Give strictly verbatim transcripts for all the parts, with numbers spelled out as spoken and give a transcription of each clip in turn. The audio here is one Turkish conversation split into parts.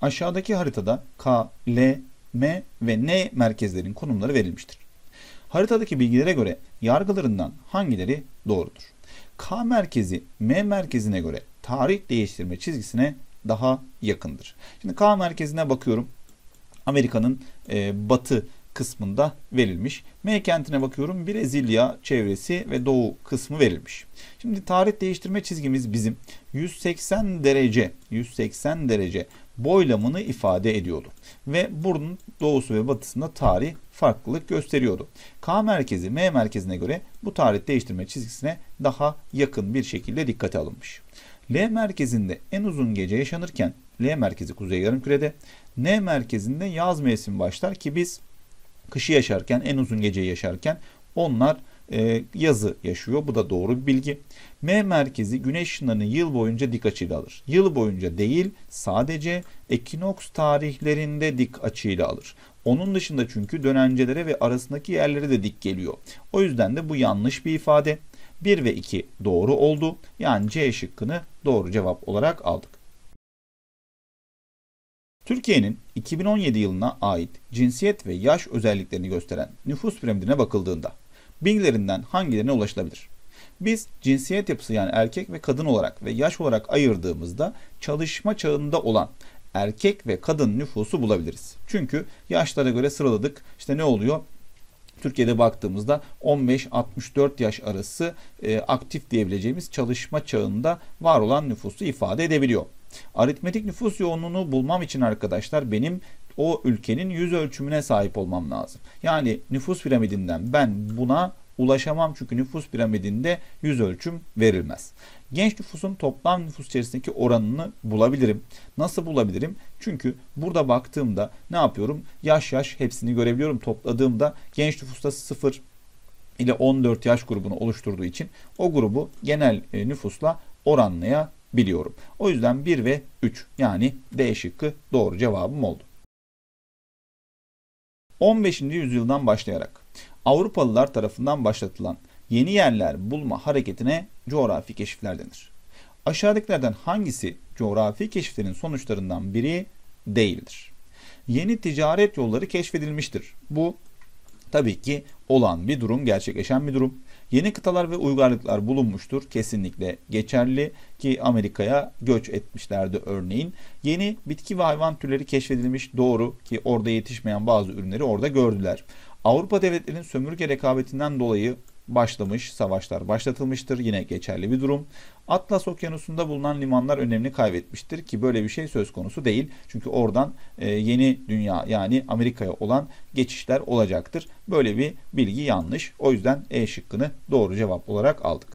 Aşağıdaki haritada K, L, M ve N merkezlerin konumları verilmiştir. Haritadaki bilgilere göre yargılarından hangileri doğrudur? K merkezi M merkezine göre tarih değiştirme çizgisine daha yakındır. Şimdi K merkezine bakıyorum. Amerika'nın e, batı kısmında verilmiş. M kentine bakıyorum. Brezilya çevresi ve doğu kısmı verilmiş. Şimdi tarih değiştirme çizgimiz bizim yüz seksen derece boylamını ifade ediyordu. Ve bunun doğusu ve batısında tarih farklılık gösteriyordu. K merkezi M merkezine göre bu tarih değiştirme çizgisine daha yakın bir şekilde dikkate alınmış. L merkezinde en uzun gece yaşanırken L merkezi kuzey yarımkürede, N merkezinde yaz mevsimi başlar ki biz kışı yaşarken, en uzun geceyi yaşarken onlar e, yazı yaşıyor. Bu da doğru bir bilgi. M merkezi güneş ışınlarını yıl boyunca dik açıyla alır. Yıl boyunca değil, sadece ekinoks tarihlerinde dik açıyla alır. Onun dışında çünkü dönencelere ve arasındaki yerlere de dik geliyor. O yüzden de bu yanlış bir ifade. bir ve iki doğru oldu. Yani C şıkkını doğru cevap olarak aldık. Türkiye'nin iki bin on yedi yılına ait cinsiyet ve yaş özelliklerini gösteren nüfus piramidine bakıldığında bilgilerinden hangilerine ulaşılabilir? Biz cinsiyet yapısı yani erkek ve kadın olarak ve yaş olarak ayırdığımızda çalışma çağında olan erkek ve kadın nüfusu bulabiliriz. Çünkü yaşlara göre sıraladık. İşte ne oluyor? Türkiye'de baktığımızda on beş altmış dört yaş arası e, aktif diyebileceğimiz çalışma çağında var olan nüfusu ifade edebiliyor. Aritmetik nüfus yoğunluğunu bulmam için arkadaşlar benim o ülkenin yüz ölçümüne sahip olmam lazım. Yani nüfus piramidinden ben buna ulaşamam çünkü nüfus piramidinde yüz ölçüm verilmez. Genç nüfusun toplam nüfus içerisindeki oranını bulabilirim. Nasıl bulabilirim? Çünkü burada baktığımda ne yapıyorum? Yaş yaş hepsini görebiliyorum. Topladığımda genç nüfusta sıfır ile on dört yaş grubunu oluşturduğu için o grubu genel nüfusla oranlayabiliyorum. O yüzden bir ve üç yani D şıkkı doğru cevabım oldu. on beşinci yüzyıldan başlayarak Avrupalılar tarafından başlatılan yeni yerler bulma hareketine coğrafi keşifler denir. Aşağıdakilerden hangisi coğrafi keşiflerin sonuçlarından biri değildir? Yeni ticaret yolları keşfedilmiştir. Bu tabii ki olan bir durum, gerçekleşen bir durum. Yeni kıtalar ve uygarlıklar bulunmuştur. Kesinlikle geçerli ki Amerika'ya göç etmişlerdi örneğin. Yeni bitki ve hayvan türleri keşfedilmiş, doğru ki orada yetişmeyen bazı ürünleri orada gördüler. Avrupa devletlerinin sömürge rekabetinden dolayı başlamış savaşlar başlatılmıştır. Yine geçerli bir durum. Atlas Okyanusu'nda bulunan limanlar önemini kaybetmiştir ki böyle bir şey söz konusu değil. Çünkü oradan e, yeni dünya yani Amerika'ya olan geçişler olacaktır. Böyle bir bilgi yanlış. O yüzden E şıkkını doğru cevap olarak aldık.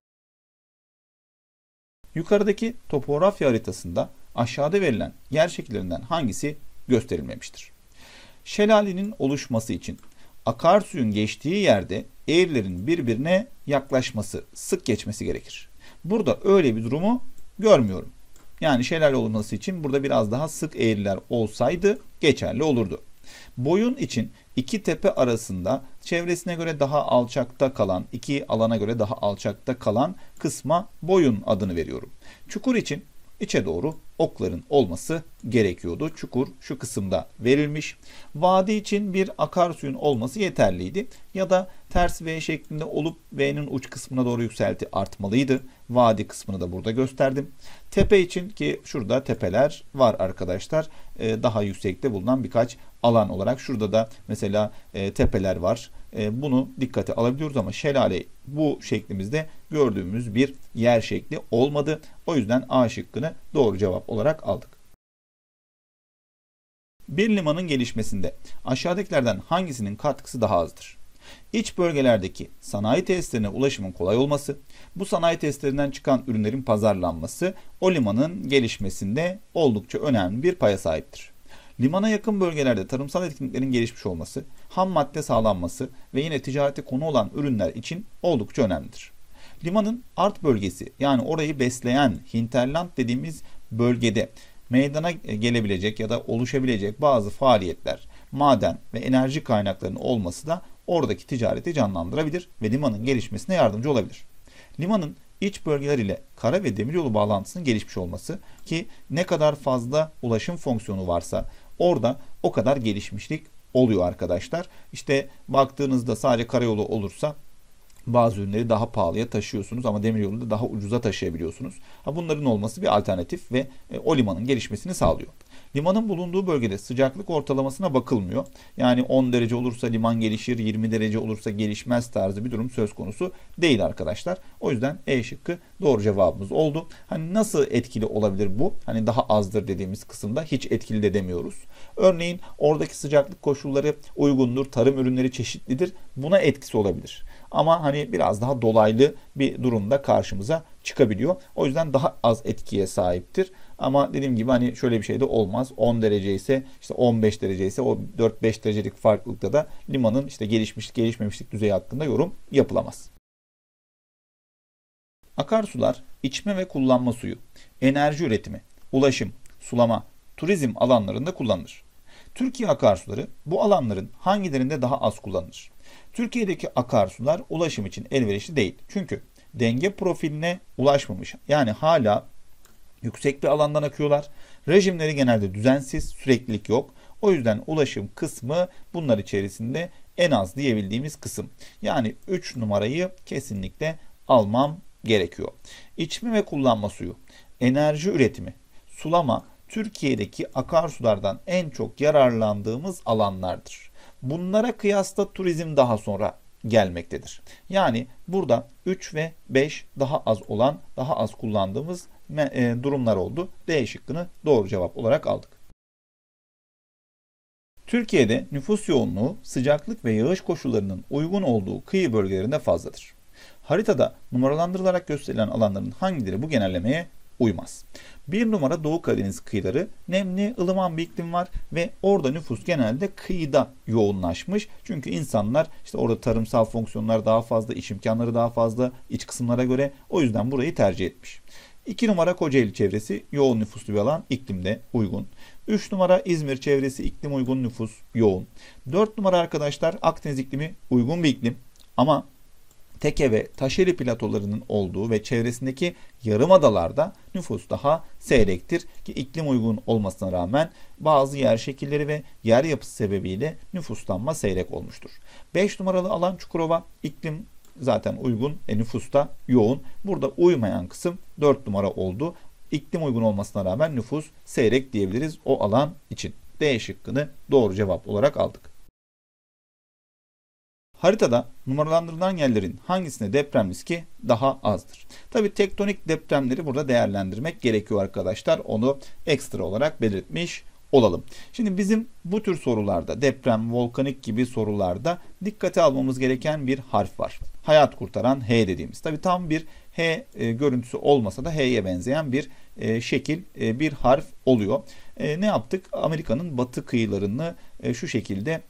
Yukarıdaki topografya haritasında aşağıda verilen yer şekillerinden hangisi gösterilmemiştir? Şelalenin oluşması için akarsuyun geçtiği yerde eğrilerin birbirine yaklaşması, sık geçmesi gerekir. Burada öyle bir durumu görmüyorum. Yani şelale olması için burada biraz daha sık eğriler olsaydı geçerli olurdu. Boyun için iki tepe arasında çevresine göre daha alçakta kalan, iki alana göre daha alçakta kalan kısma boyun adını veriyorum. Çukur için içe doğru okların olması gerekiyordu. Çukur şu kısımda verilmiş. Vadi için bir akarsuyun olması yeterliydi. Ya da ters V şeklinde olup V'nin uç kısmına doğru yükselti artmalıydı. Vadi kısmını da burada gösterdim. Tepe için ki şurada tepeler var arkadaşlar. Ee, daha yüksekte bulunan birkaç alan olarak. Şurada da mesela e, tepeler var. E, bunu dikkate alabiliyoruz ama şelale bu şeklimizde gördüğümüz bir yer şekli olmadı. O yüzden A şıkkını doğru cevap olarak aldık. Bir limanın gelişmesinde aşağıdakilerden hangisinin katkısı daha azdır? İç bölgelerdeki sanayi tesislerine ulaşımın kolay olması, bu sanayi tesislerinden çıkan ürünlerin pazarlanması o limanın gelişmesinde oldukça önemli bir paya sahiptir. Limana yakın bölgelerde tarımsal etkinliklerin gelişmiş olması, ham madde sağlanması ve yine ticarete konu olan ürünler için oldukça önemlidir. Limanın art bölgesi yani orayı besleyen hinterland dediğimiz bölgede meydana gelebilecek ya da oluşabilecek bazı faaliyetler, maden ve enerji kaynaklarının olması da oradaki ticareti canlandırabilir ve limanın gelişmesine yardımcı olabilir. Limanın iç bölgeler ile kara ve demiryolu bağlantısının gelişmiş olması ki ne kadar fazla ulaşım fonksiyonu varsa orada o kadar gelişmişlik oluyor arkadaşlar. İşte baktığınızda sadece karayolu olursa bazı ürünleri daha pahalıya taşıyorsunuz ama demiryolu da daha ucuza taşıyabiliyorsunuz. Bunların olması bir alternatif ve o limanın gelişmesini sağlıyor. Limanın bulunduğu bölgede sıcaklık ortalamasına bakılmıyor. Yani on derece olursa liman gelişir, yirmi derece olursa gelişmez tarzı bir durum söz konusu değil arkadaşlar. O yüzden E şıkkı doğru cevabımız oldu. Hani nasıl etkili olabilir bu? Hani daha azdır dediğimiz kısımda hiç etkili de demiyoruz. Örneğin oradaki sıcaklık koşulları uygundur, tarım ürünleri çeşitlidir. Buna etkisi olabilir. Ama hani biraz daha dolaylı bir durumda karşımıza çıkabiliyor. O yüzden daha az etkiye sahiptir. Ama dediğim gibi hani şöyle bir şey de olmaz. on derece ise işte on beş derece ise o dört beş derecelik farklılıkta da limanın işte gelişmişlik gelişmemişlik düzeyi hakkında yorum yapılamaz. Akarsular, içme ve kullanma suyu, enerji üretimi, ulaşım, sulama, turizm alanlarında kullanılır. Türkiye akarsuları bu alanların hangilerinde daha az kullanılır? Türkiye'deki akarsular ulaşım için elverişli değil. Çünkü denge profiline ulaşmamış. Yani hala yüksek bir alandan akıyorlar. Rejimleri genelde düzensiz, süreklilik yok. O yüzden ulaşım kısmı bunlar içerisinde en az diyebildiğimiz kısım. Yani üç numarayı kesinlikle almam gerekiyor. İçme ve kullanma suyu, enerji üretimi, sulama Türkiye'deki akarsulardan en çok yararlandığımız alanlardır. Bunlara kıyasla turizm daha sonra gelmektedir. Yani burada üç ve beş daha az olan, daha az kullandığımız durumlar oldu. D şıkkını doğru cevap olarak aldık. Türkiye'de nüfus yoğunluğu sıcaklık ve yağış koşullarının uygun olduğu kıyı bölgelerinde fazladır. Haritada numaralandırılarak gösterilen alanların hangileri bu genellemeye uymaz? Bir numara Doğu Karadeniz kıyıları, nemli, ılıman bir iklim var ve orada nüfus genelde kıyıda yoğunlaşmış. Çünkü insanlar işte orada tarımsal fonksiyonlar daha fazla, iş imkanları daha fazla iç kısımlara göre, o yüzden burayı tercih etmiş. iki numara Kocaeli çevresi yoğun nüfuslu bir alan, iklimde uygun. üç numara İzmir çevresi iklim uygun, nüfus yoğun. dört numara arkadaşlar Akdeniz iklimi uygun bir iklim ama Teke ve Taşeli platolarının olduğu ve çevresindeki yarımadalarda nüfus daha seyrektir ki iklim uygun olmasına rağmen bazı yer şekilleri ve yer yapısı sebebiyle nüfuslanma seyrek olmuştur. beş numaralı alan Çukurova, iklim zaten uygun, e, nüfus da yoğun. Burada uymayan kısım dört numara oldu. İklim uygun olmasına rağmen nüfus seyrek diyebiliriz o alan için. D şıkkını doğru cevap olarak aldık. Haritada numaralandırılan yerlerin hangisinde deprem riski daha azdır? Tabii tektonik depremleri burada değerlendirmek gerekiyor arkadaşlar. Onu ekstra olarak belirtmiş olalım. Şimdi bizim bu tür sorularda, deprem, volkanik gibi sorularda dikkate almamız gereken bir harf var. Hayat kurtaran H dediğimiz. Tabii tam bir H e, görüntüsü olmasa da H'ye benzeyen bir e, şekil, e, bir harf oluyor. E, ne yaptık? Amerika'nın batı kıyılarını e, şu şekilde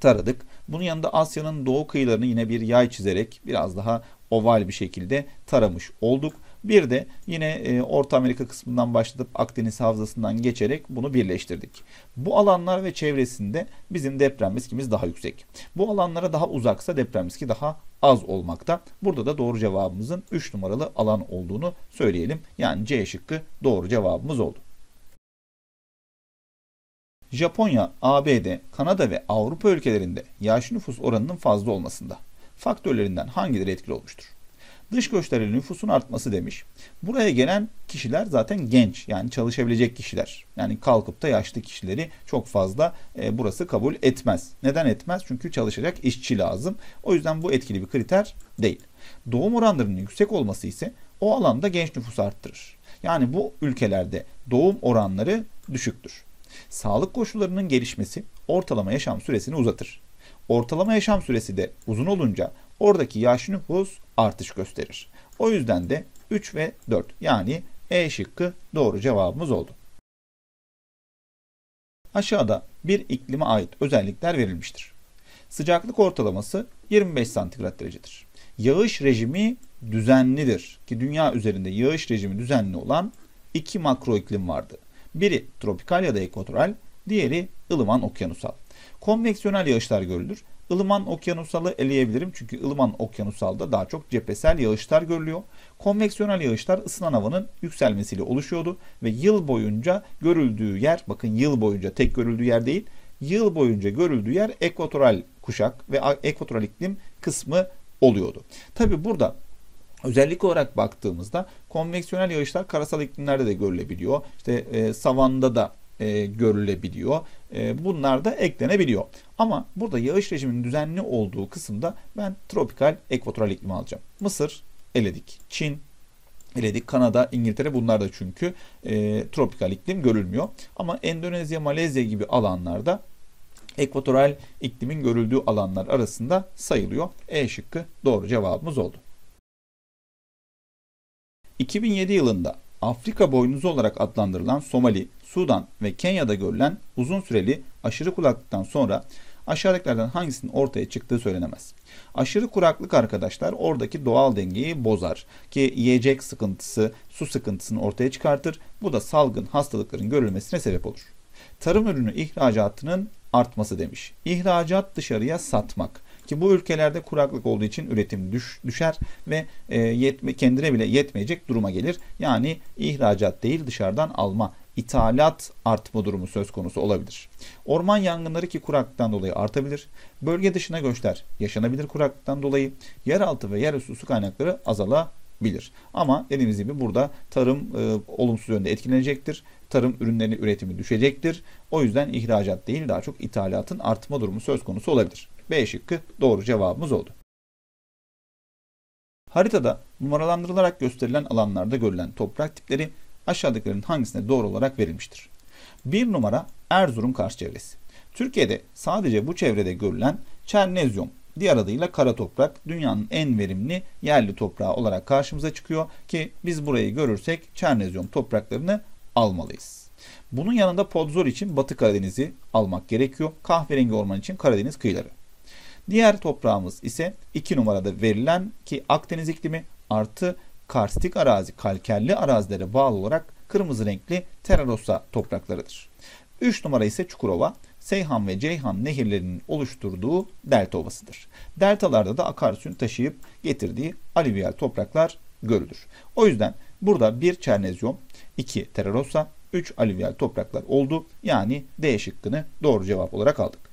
taradık. Bunun yanında Asya'nın doğu kıyılarını yine bir yay çizerek biraz daha oval bir şekilde taramış olduk. Bir de yine Orta Amerika kısmından başlatıp Akdeniz havzasından geçerek bunu birleştirdik. Bu alanlar ve çevresinde bizim deprem riskimiz daha yüksek. Bu alanlara daha uzaksa deprem riski daha az olmakta. Burada da doğru cevabımızın üç numaralı alan olduğunu söyleyelim. Yani C şıkkı doğru cevabımız oldu. Japonya, A B D, Kanada ve Avrupa ülkelerinde yaşlı nüfus oranının fazla olmasında faktörlerinden hangileri etkili olmuştur? Dış göçlerle nüfusun artması demiş. Buraya gelen kişiler zaten genç, yani çalışabilecek kişiler. Yani kalkıp da yaşlı kişileri çok fazla e, burası kabul etmez. Neden etmez? Çünkü çalışacak işçi lazım. O yüzden bu etkili bir kriter değil. Doğum oranlarının yüksek olması ise o alanda genç nüfusu arttırır. Yani bu ülkelerde doğum oranları düşüktür. Sağlık koşullarının gelişmesi ortalama yaşam süresini uzatır. Ortalama yaşam süresi de uzun olunca oradaki yaşlı nüfus artış gösterir. O yüzden de üç ve dört, yani E şıkkı doğru cevabımız oldu. Aşağıda bir iklime ait özellikler verilmiştir. Sıcaklık ortalaması yirmi beş santigrat derecedir. Yağış rejimi düzenlidir ki dünya üzerinde yağış rejimi düzenli olan iki makro iklim vardı. Biri tropikal ya da ekvatoral, diğeri ılıman okyanusal. Konveksiyonel yağışlar görülür. Ilıman okyanusalı eleyebilirim. Çünkü ılıman okyanusalda daha çok cephesel yağışlar görülüyor. Konveksiyonel yağışlar ısınan havanın yükselmesiyle oluşuyordu. Ve yıl boyunca görüldüğü yer, bakın yıl boyunca tek görüldüğü yer değil, yıl boyunca görüldüğü yer ekvatoral kuşak ve ekvatoral iklim kısmı oluyordu. Tabi burada özellik olarak baktığımızda konveksiyonel yağışlar karasal iklimlerde de görülebiliyor. İşte e, savanda da e, görülebiliyor. E, bunlar da eklenebiliyor. Ama burada yağış rejiminin düzenli olduğu kısımda ben tropikal ekvatoral iklim alacağım. Mısır eledik. Çin eledik. Kanada, İngiltere bunlar da çünkü e, tropikal iklim görülmüyor. Ama Endonezya, Malezya gibi alanlarda ekvatoral iklimin görüldüğü alanlar arasında sayılıyor. E şıkkı doğru cevabımız oldu. iki bin yedi yılında Afrika boynuzu olarak adlandırılan Somali, Sudan ve Kenya'da görülen uzun süreli aşırı kuraklıktan sonra aşağıdakilerden hangisinin ortaya çıktığı söylenemez. Aşırı kuraklık arkadaşlar oradaki doğal dengeyi bozar ki yiyecek sıkıntısı, su sıkıntısını ortaya çıkartır. Bu da salgın hastalıkların görülmesine sebep olur. Tarım ürünü ihracatının artması demiş. İhracat dışarıya satmak. Ki bu ülkelerde kuraklık olduğu için üretim düş, düşer ve e, yetme, kendine bile yetmeyecek duruma gelir. Yani ihracat değil dışarıdan alma, ithalat artma durumu söz konusu olabilir. Orman yangınları ki kuraklıktan dolayı artabilir. Bölge dışına göçler yaşanabilir kuraklıktan dolayı. Yeraltı ve yerüstü su kaynakları azalabilir. Ama dediğimiz gibi burada tarım e, olumsuz yönde etkilenecektir. Tarım ürünlerinin üretimi düşecektir. O yüzden ihracat değil daha çok ithalatın artma durumu söz konusu olabilir. B şıkkı doğru cevabımız oldu. Haritada numaralandırılarak gösterilen alanlarda görülen toprak tipleri aşağıdakilerin hangisine doğru olarak verilmiştir? bir numara Erzurum Kars çevresi. Türkiye'de sadece bu çevrede görülen çernezyum, diğer adıyla kara toprak dünyanın en verimli yerli toprağı olarak karşımıza çıkıyor ki biz burayı görürsek çernezyum topraklarını almalıyız. Bunun yanında podzol için Batı Karadeniz'i almak gerekiyor. Kahverengi orman için Karadeniz kıyıları. Diğer toprağımız ise iki numarada verilen ki Akdeniz iklimi artı karstik arazi, kalkerli arazilere bağlı olarak kırmızı renkli terrarossa topraklarıdır. üç numara ise Çukurova, Seyhan ve Ceyhan nehirlerinin oluşturduğu delta ovasıdır. Deltalarda da akarsuyun taşıyıp getirdiği alüvyal topraklar görülür. O yüzden burada bir çernezyum, iki terrarossa, üç alüvyal topraklar oldu. Yani D şıkkını doğru cevap olarak aldık.